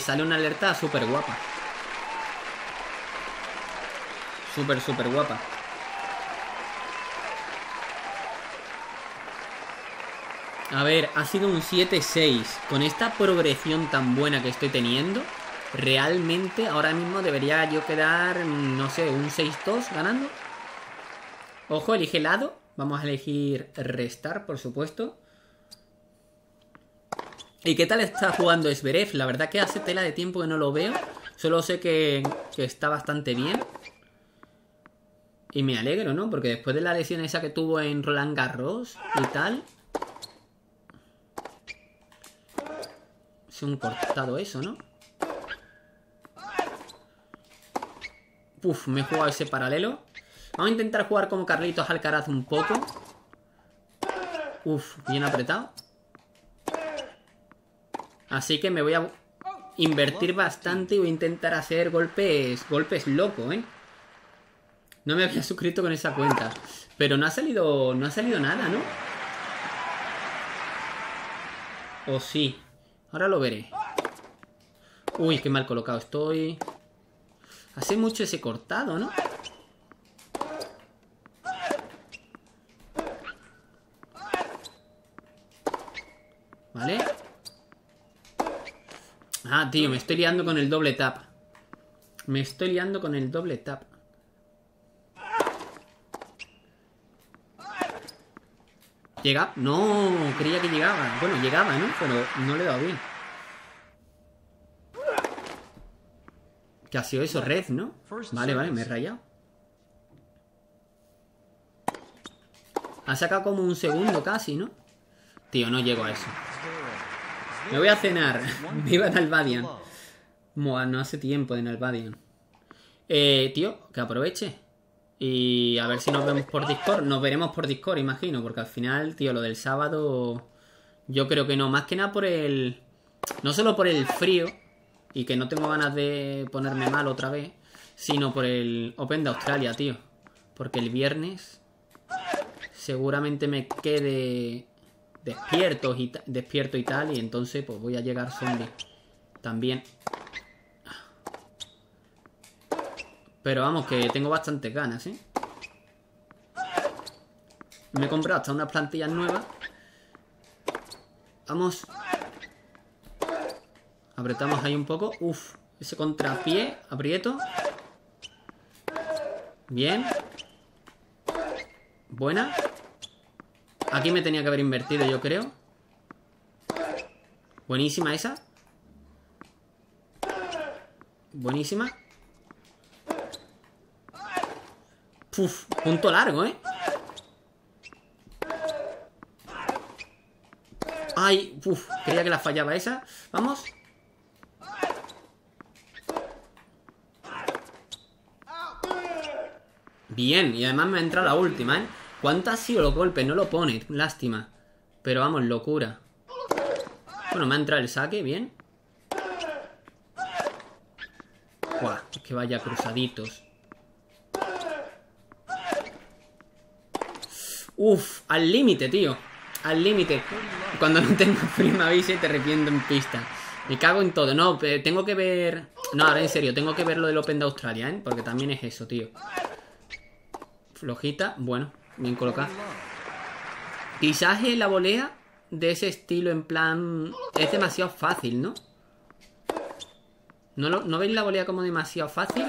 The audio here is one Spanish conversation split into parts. sale una alerta súper guapa. Súper guapa. A ver, ha sido un 7-6. Con esta progresión tan buena que estoy teniendo, realmente ahora mismo debería yo quedar, no sé, un 6-2 ganando. Ojo, elige lado. Vamos a elegir restar, por supuesto. ¿Y qué tal está jugando Zverev? La verdad que hace tela de tiempo que no lo veo. Solo sé que está bastante bien. Y me alegro, ¿no? Porque después de la lesión esa que tuvo en Roland Garros y tal... Es un cortado eso, ¿no? Puf, me he jugado ese paralelo. Vamos a intentar jugar como Carlitos Alcaraz un poco. Uf, bien apretado. Así que me voy a invertir bastante y voy a intentar hacer golpes locos, ¿eh? No me había suscrito con esa cuenta. Pero no ha salido nada, ¿no? O sí. Ahora lo veré. Uy, qué mal colocado estoy. Hace mucho ese cortado, ¿no? Vale. Ah, tío, me estoy liando con el doble tap. ¿Llega? No, creía que llegaba. Bueno, llegaba, ¿no? Pero no le he dado bien. ¿Qué ha sido eso? Red, ¿no? Vale, me he rayado. Ha sacado como un segundo casi, ¿no? Tío, no llego a eso. Me voy a cenar. Viva Nalbadian. Moa, no hace tiempo de Nalbadian. Tío, que aproveche. Y a ver si nos vemos por Discord. Nos veremos por Discord, imagino. Porque al final, tío, lo del sábado... Yo creo que no. Más que nada por el... No solo por el frío. Y que no tengo ganas de ponerme mal otra vez. Sino por el Open de Australia, tío. Porque el viernes... Seguramente me quede... Despierto y tal. Y entonces, pues voy a llegar zombie. También... Pero vamos, que tengo bastantes ganas, ¿eh? Me he comprado hasta unas plantillas nuevas. Vamos. Apretamos ahí un poco. Uf, ese contrapié. Aprieto. Bien. Buena. Aquí me tenía que haber invertido, yo creo. Buenísima esa. Buenísima. Uf, punto largo, ¿eh? Ay, uf, creía que la fallaba esa. Vamos. Bien, y además me ha entrado la última, ¿eh? ¿Cuánto ha sido los golpes? No lo pone, lástima. Pero vamos, locura. Bueno, me ha entrado el saque, bien. Buah, es que vaya cruzaditos. Uf, al límite, tío. Al límite. Cuando no tengo frío me avisa y te arrepiento en pista. Me cago en todo. No, tengo que ver... No, ahora en serio, tengo que ver lo del Open de Australia, ¿eh? Porque también es eso, tío. Flojita. Bueno, bien colocada. Quizás la volea de ese estilo en plan... Es demasiado fácil, ¿no? ¿No veis la volea como demasiado fácil?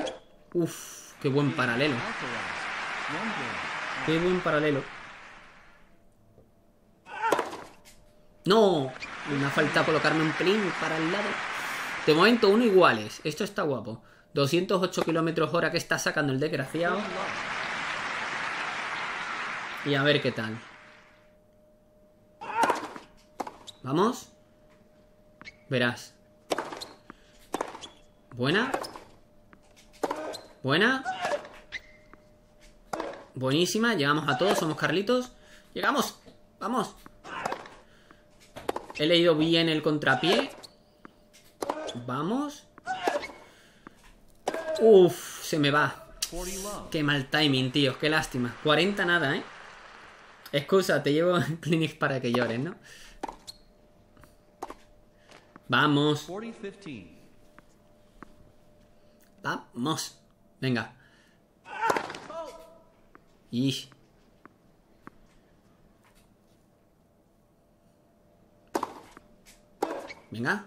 Uf, qué buen paralelo. Qué buen paralelo. ¡No! Me ha faltado colocarme un pelín para el lado. De momento, uno iguales. Esto está guapo. 208 kilómetros hora que está sacando el desgraciado. Y a ver qué tal. Vamos. Verás. Buena. Buena. Buenísima. Llegamos a todos. Somos Carlitos. ¡Llegamos! ¡Vamos! He leído bien el contrapié. Vamos. Uf, se me va. Qué mal timing, tío. Qué lástima. 40 nada, ¿eh? Excusa, te llevo al clinic para que llores, ¿no? Vamos. Vamos. Venga. Y... venga.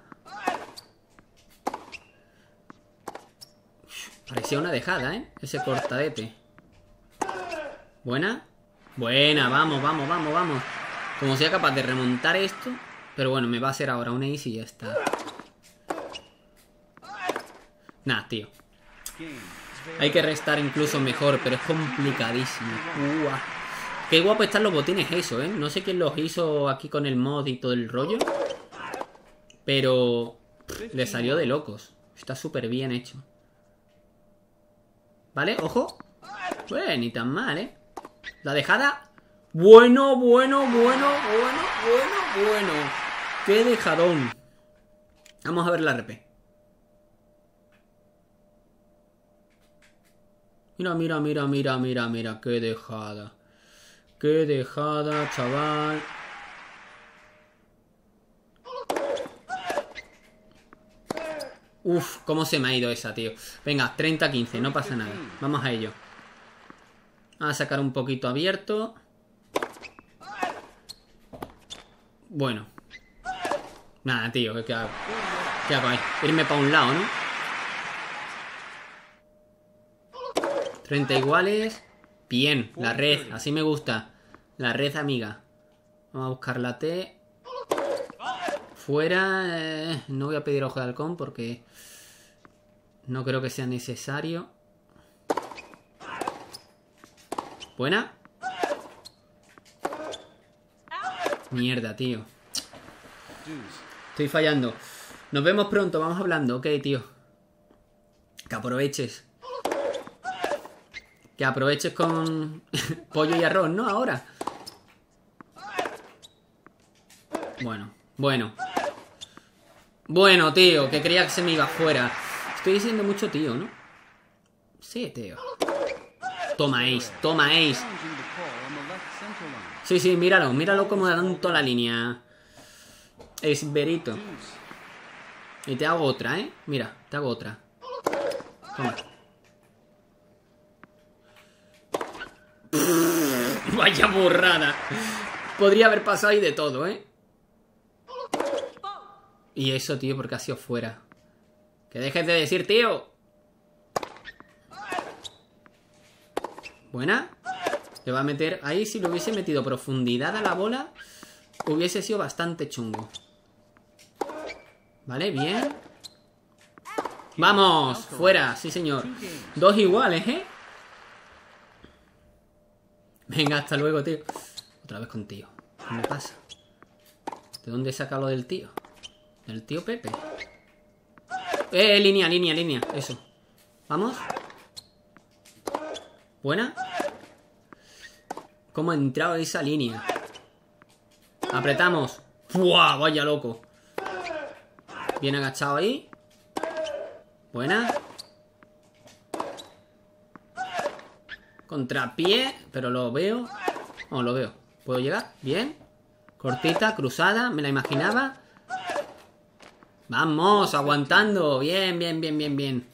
Parecía una dejada, ¿eh? Ese cortadete. Buena. Buena, vamos, vamos, vamos, vamos. Como sea capaz de remontar esto. Pero bueno, me va a hacer ahora una easy y ya está. Nah, tío. Hay que restar incluso mejor, pero es complicadísimo. Uah. Qué guapo están los botines eso, ¿eh? No sé quién los hizo aquí con el mod y todo el rollo. Pero... le salió de locos. Está súper bien hecho. ¿Vale? Ojo. Bueno, ni tan mal, ¿eh? La dejada. Bueno, bueno, bueno, bueno, bueno, bueno. ¡Qué dejadón! Vamos a ver la RP. Mira, mira, mira, mira, mira, mira. ¡Qué dejada! ¡Qué dejada, chaval! Uf, cómo se me ha ido esa, tío. Venga, 30-15, no pasa nada. Vamos a ello. Vamos a sacar un poquito abierto. Bueno. Nada, tío, ¿qué hago? ¿Qué hago ahí? Irme para un lado, ¿no? 30 iguales. Bien, la red, así me gusta. La red amiga. Vamos a buscar la T. Fuera, no voy a pedir ojo de halcón porque no creo que sea necesario. Buena. Mierda, tío. Estoy fallando. Nos vemos pronto, vamos hablando. Ok, tío. Que aproveches. Que aproveches con pollo y arroz, ¿no? Ahora. Bueno, bueno. Bueno, tío, que creía que se me iba fuera. Estoy diciendo mucho, tío, ¿no? Sí, tío. Toma ace, toma ace. Sí, sí, míralo, míralo como dan toda la línea. Es verito. Y te hago otra, ¿eh? Mira, te hago otra. Toma. Vaya borrada. Podría haber pasado ahí de todo, ¿eh? Y eso, tío, porque ha sido fuera. Que dejes de decir, tío. Buena. Le va a meter... ahí si le hubiese metido profundidad a la bola, hubiese sido bastante chungo. Vale, bien. ¡Vamos! Fuera, sí, señor. 2 iguales, ¿eh? Venga, hasta luego, tío. Otra vez con tío. ¿Qué me pasa? ¿De dónde saca lo del tío? El tío Pepe. Línea, línea, línea. Eso. Vamos. Buena. ¿Cómo ha entrado esa línea? Apretamos. ¡Buah! Vaya loco. Bien agachado ahí. Buena. Contrapié. Pero lo veo. No, lo veo. ¿Puedo llegar? Bien. Cortita, cruzada. Me la imaginaba. Vamos, aguantando. Bien, bien, bien, bien, bien.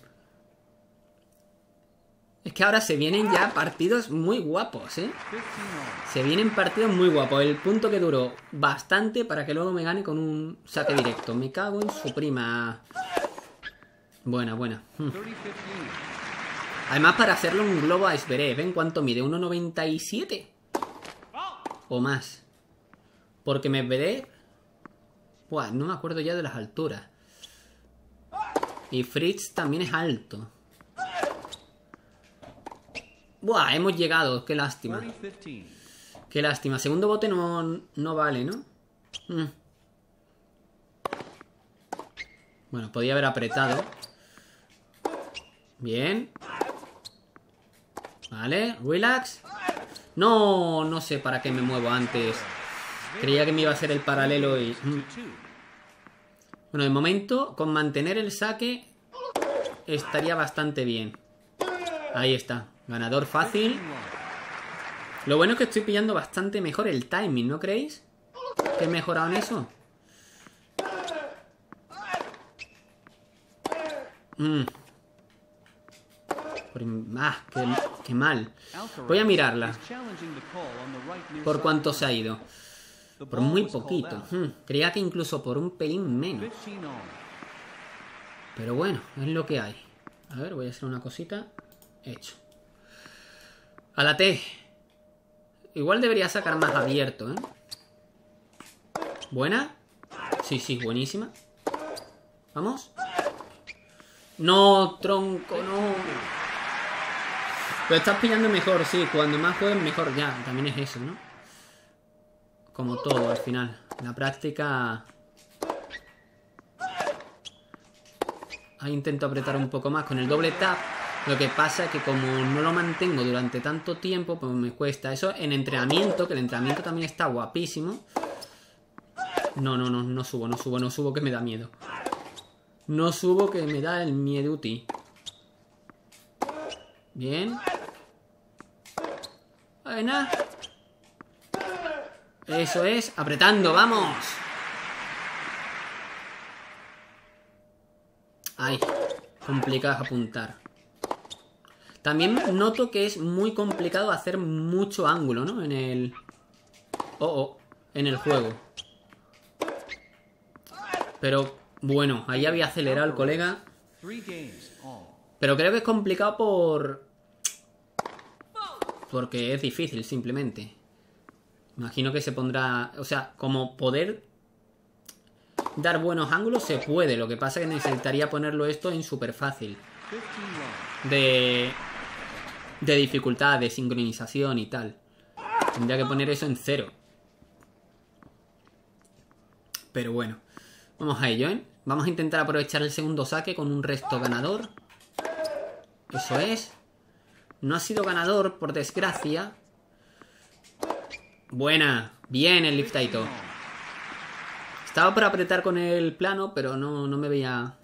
Es que ahora se vienen ya partidos muy guapos, ¿eh? Se vienen partidos muy guapos. El punto que duró bastante para que luego me gane con un saque directo. Me cago en su prima. Buena, buena. Además, para hacerlo un globo a Zverev, ¿ven cuánto mide? 1,97 o más. Porque me veré. Buah, no me acuerdo ya de las alturas. Y Fritz también es alto. Buah, hemos llegado. Qué lástima. Qué lástima. Segundo bote no vale, ¿no? Bueno, podía haber apretado. Bien. Vale, relax. No, no sé para qué me muevo antes. Creía que me iba a hacer el paralelo y... bueno, de momento, con mantener el saque, estaría bastante bien. Ahí está. Ganador fácil. Lo bueno es que estoy pillando bastante mejor el timing, ¿no creéis? ¿Que he mejorado en eso? Qué mal. Voy a mirarla. ¿Por cuánto se ha ido? Por muy poquito. Creía que incluso por un pelín menos. Pero bueno, es lo que hay. A ver, voy a hacer una cosita. Hecho. A la T. Igual debería sacar más abierto, ¿eh? ¿Buena? Sí, sí, buenísima. Vamos. No, tronco, no. Lo estás pillando mejor, sí. Cuando más juegues, mejor. Ya, también es eso, ¿no? Como todo, al final. La práctica... Ahí intento apretar un poco más con el doble tap. Lo que pasa es que como no lo mantengo durante tanto tiempo, pues me cuesta. Eso en entrenamiento, que el entrenamiento también está guapísimo. No, no, no, no subo, no subo, no subo, que me da miedo. No subo, que me da el mieduti. Bien. Buena. Eso es, apretando, vamos. Ay, complicado apuntar. También noto que es muy complicado hacer mucho ángulo, ¿no? En el... en el juego. Pero bueno, ahí había acelerado el colega. Pero creo que es complicado por... porque es difícil, simplemente. Imagino que se pondrá... O sea, como poder dar buenos ángulos se puede. Lo que pasa es que necesitaría ponerlo esto en súper fácil. De dificultad, de sincronización y tal. Tendría que poner eso en cero. Pero bueno. Vamos a ello, ¿eh? Vamos a intentar aprovechar el segundo saque con un resto ganador. Eso es. No ha sido ganador, por desgracia. Buena. Bien el liftaito. Estaba por apretar con el plano, pero no me veía...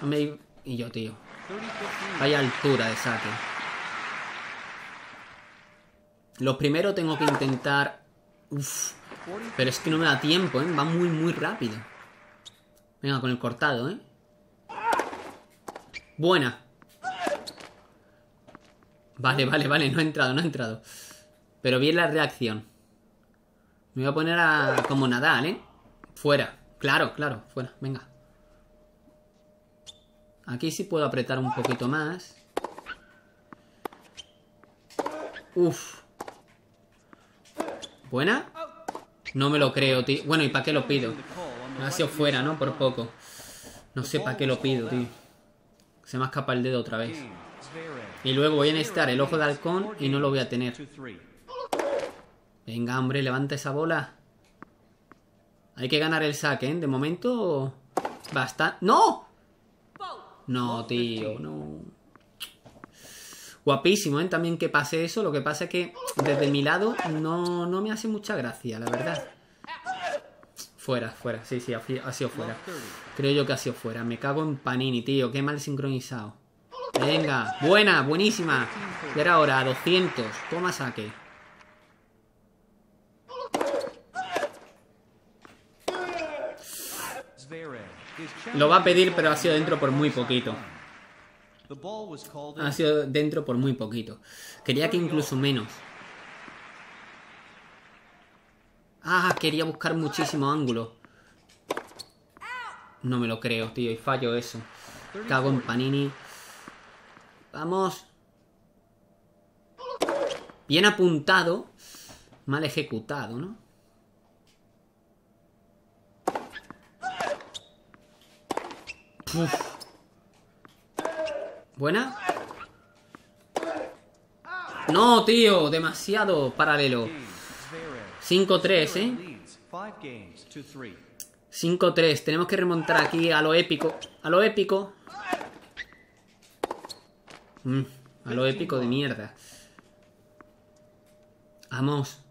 No me... Y yo, tío. Vaya altura de saque. Lo primero tengo que intentar... Uf. Pero es que no me da tiempo, ¿eh? Va muy, muy rápido. Venga, con el cortado, ¿eh? Buena. Vale, vale, vale. No ha entrado, no ha entrado. Pero bien la reacción. Me voy a poner a... como Nadal, ¿eh? Fuera. Claro, claro. Fuera. Venga. Aquí sí puedo apretar un poquito más. Uf. ¿Buena? No me lo creo, tío. Bueno, ¿y para qué lo pido? No ha sido fuera, ¿no? Por poco. No sé para qué lo pido, tío. Se me ha escapado el dedo otra vez. Y luego voy a necesitar el ojo de halcón y no lo voy a tener. Venga, hombre, levanta esa bola. Hay que ganar el saque, ¿eh? De momento... bastante... ¡No! No, tío, no. Guapísimo, ¿eh? También que pase eso. Lo que pasa es que desde mi lado no me hace mucha gracia, la verdad. Fuera, fuera, sí, sí, ha sido fuera. Creo yo que ha sido fuera. Me cago en Panini, tío, qué mal sincronizado. Venga, buena, buenísima. Y ahora, a 200. Toma saque. Lo va a pedir, pero ha sido dentro por muy poquito. Ha sido dentro por muy poquito. Quería que incluso menos. Ah, quería buscar muchísimo ángulo. No me lo creo, tío. Y fallo eso. Cago en Panini. Vamos. Bien apuntado. Mal ejecutado, ¿no? Uf. ¿Buena? No, tío. Demasiado paralelo. 5-3, ¿eh? 5-3. Tenemos que remontar aquí a lo épico. A lo épico. A lo épico de mierda. Vamos.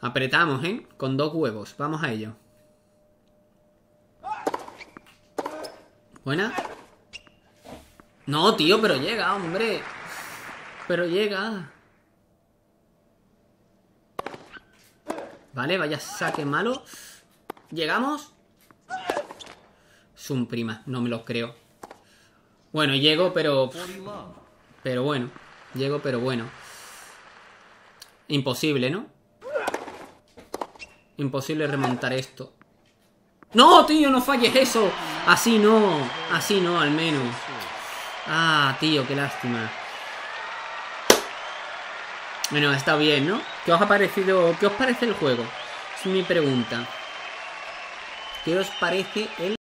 Apretamos, ¿eh? Con dos huevos. Vamos a ello. ¿Buena? No, tío, pero llega, hombre. Pero llega. Vale, vaya saque malo. ¿Llegamos? Es un prima, no me lo creo. Bueno, llego, pero... pero bueno. Llego, pero bueno. Imposible, ¿no? Imposible remontar esto. ¡No, tío! ¡No falles eso! Así no. Así no, al menos. Ah, tío, qué lástima. Bueno, está bien, ¿no? ¿Qué os ha parecido? ¿Qué os parece el juego? Es mi pregunta. ¿Qué os parece el